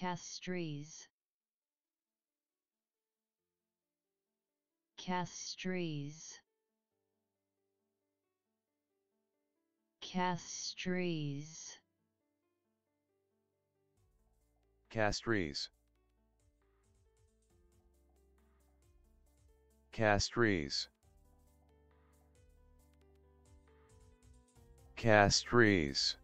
Castries. Castries. Castries. Castries. Castries. Castries.